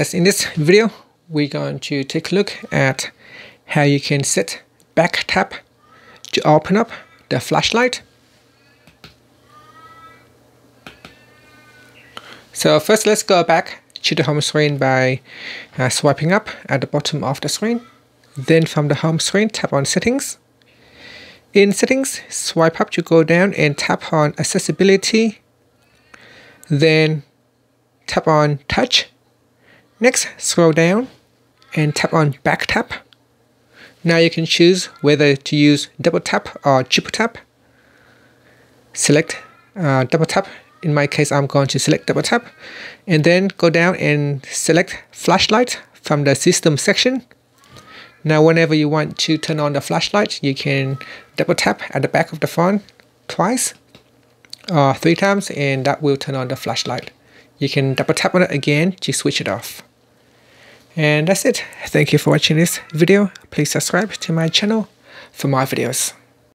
As in this video, we're going to take a look at how you can set back tap to open up the flashlight. So first, let's go back to the home screen by swiping up at the bottom of the screen. Then from the home screen, tap on settings. In settings, swipe up to go down and tap on accessibility. Then tap on touch. Next, scroll down and tap on back tap. Now you can choose whether to use double tap or triple tap. Select double tap. In my case, I'm going to select double tap, and then go down and select flashlight from the system section. Now whenever you want to turn on the flashlight, you can double tap at the back of the phone twice or three times, and that will turn on the flashlight. You can double tap on it again to switch it off. And that's it. Thank you for watching this video. Please subscribe to my channel for more videos.